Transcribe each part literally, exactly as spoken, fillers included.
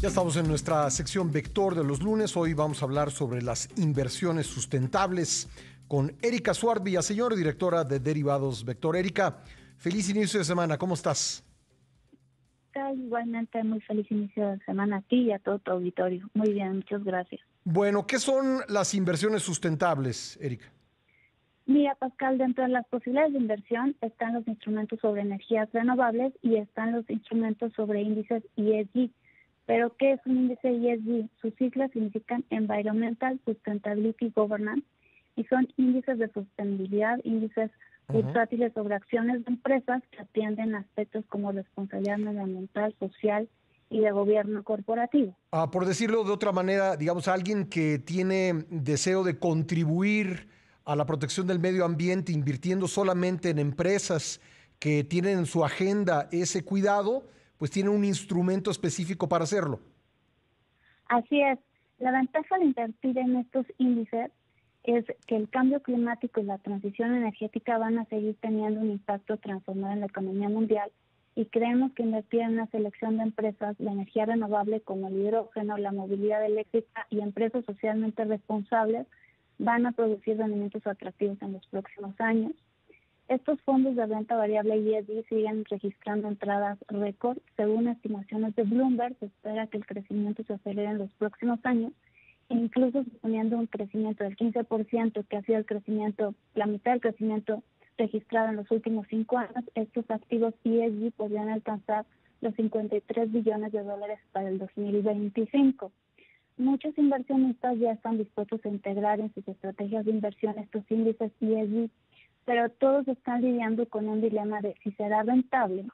Ya estamos en nuestra sección Vector de los lunes. Hoy vamos a hablar sobre las inversiones sustentables con Erika Zuart Villaseñor, directora de Derivados Vector. Erika, feliz inicio de semana. ¿Cómo estás? Igualmente, muy feliz inicio de semana a ti y a todo tu auditorio. Muy bien, muchas gracias. Bueno, ¿qué son las inversiones sustentables, Erika? Mira, Pascal, dentro de las posibilidades de inversión están los instrumentos sobre energías renovables y están los instrumentos sobre índices E S G. ¿Pero qué es un índice E S G? Sus siglas significan Environmental Sustainability Governance y son índices de sostenibilidad, índices bursátiles sobre acciones de empresas que atienden aspectos como responsabilidad medioambiental, social y de gobierno corporativo. Ah, por decirlo de otra manera, digamos, alguien que tiene deseo de contribuir a la protección del medio ambiente invirtiendo solamente en empresas que tienen en su agenda ese cuidado, pues tiene un instrumento específico para hacerlo. Así es. La ventaja de invertir en estos índices es que el cambio climático y la transición energética van a seguir teniendo un impacto transformador en la economía mundial y creemos que invertir en una selección de empresas de energía renovable como el hidrógeno, la movilidad eléctrica y empresas socialmente responsables van a producir rendimientos atractivos en los próximos años. Estos fondos de renta variable E S G siguen registrando entradas récord. Según estimaciones de Bloomberg, se espera que el crecimiento se acelere en los próximos años, incluso suponiendo un crecimiento del quince por ciento, que ha sido el crecimiento, la mitad del crecimiento registrado en los últimos cinco años. Estos activos E S G podrían alcanzar los cincuenta y tres billones de dólares para el dos mil veinticinco. Muchos inversionistas ya están dispuestos a integrar en sus estrategias de inversión estos índices E S G, pero todos están lidiando con un dilema de si será rentable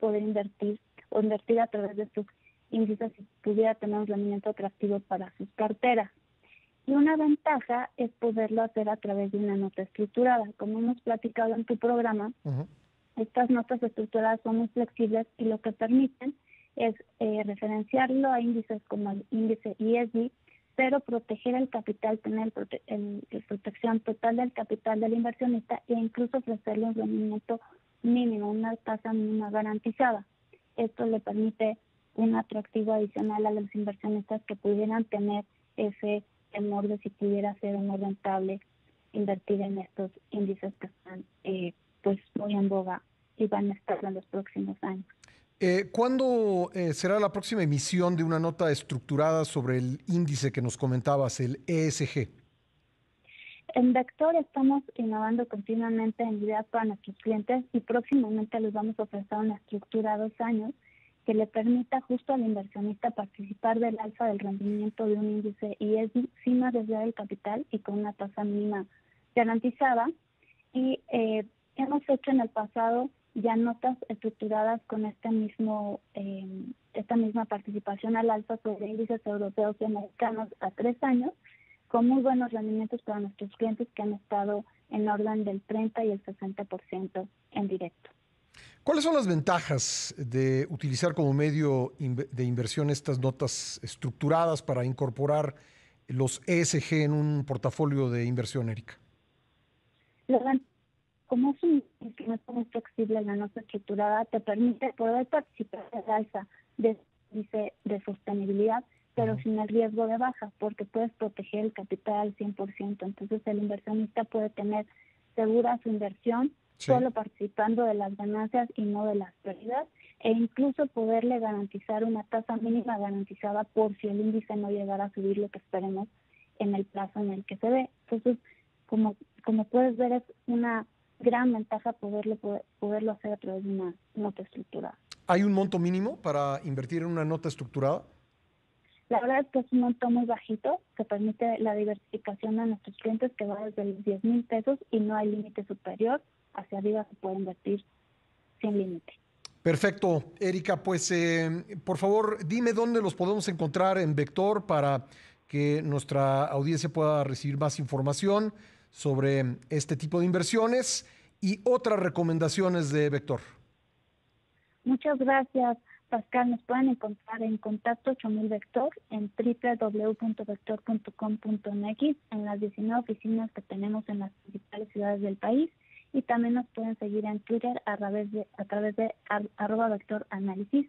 poder invertir o invertir a través de sus índices si pudiera tener un rendimiento atractivo para sus carteras. Y una ventaja es poderlo hacer a través de una nota estructurada. Como hemos platicado en tu programa, uh-huh. Estas notas estructuradas son muy flexibles y lo que permiten es eh, referenciarlo a índices como el índice E S G, pero proteger el capital, tener prote el, el protección total del capital del inversionista e incluso ofrecerle un rendimiento mínimo, una tasa mínima garantizada. Esto le permite un atractivo adicional a los inversionistas que pudieran tener ese temor de si pudiera ser o no rentable invertir en estos índices que están eh, pues muy en boga y van a estar en los próximos años. Eh, ¿Cuándo eh, será la próxima emisión de una nota estructurada sobre el índice que nos comentabas, el E S G? En Vector estamos innovando continuamente en ideas para nuestros clientes y próximamente les vamos a ofrecer una estructura a dos años que le permita justo al inversionista participar del alza del rendimiento de un índice E S G sin arriesgar el capital y con una tasa mínima garantizada. Y eh, hemos hecho en el pasado ya notas estructuradas con este mismo eh, esta misma participación al alza sobre índices europeos y americanos a tres años, con muy buenos rendimientos para nuestros clientes que han estado en orden del treinta y el sesenta por ciento en directo. ¿Cuáles son las ventajas de utilizar como medio de inversión estas notas estructuradas para incorporar los E S G en un portafolio de inversión, Erika? Como es un instrumento muy flexible, la nota estructurada te permite poder participar en el alza de, de, de sostenibilidad, pero uh-huh. sin el riesgo de baja, porque puedes proteger el capital al cien por ciento. Entonces el inversionista puede tener segura su inversión, sí. solo participando de las ganancias y no de las pérdidas, e incluso poderle garantizar una tasa mínima garantizada por si el índice no llegara a subir lo que esperemos en el plazo en el que se ve. Entonces, como como puedes ver, es una gran ventaja poderlo, poder, poderlo hacer a través de una nota estructurada. ¿Hay un monto mínimo para invertir en una nota estructurada? La verdad es que es un monto muy bajito que permite la diversificación a nuestros clientes, que va desde los diez mil pesos y no hay límite superior. Hacia arriba se puede invertir sin límite. Perfecto, Erika. Pues, eh, por favor, dime dónde los podemos encontrar en Vector para que nuestra audiencia pueda recibir más información sobre este tipo de inversiones y otras recomendaciones de Vector. Muchas gracias, Pascal. Nos pueden encontrar en Contacto ocho mil Vector, en doble u doble u doble u punto vector punto com punto m x, en las diecinueve oficinas que tenemos en las principales ciudades del país, y también nos pueden seguir en Twitter a través de, a través de ar, arroba vector análisis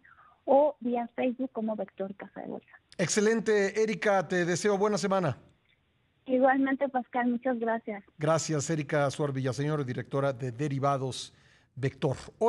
o vía Facebook como Vector Casa de Bolsa. Excelente, Erika, te deseo buena semana. Igualmente, Pascal, muchas gracias. Gracias, Erika Zuart Villaseñor, directora de Derivados Vector.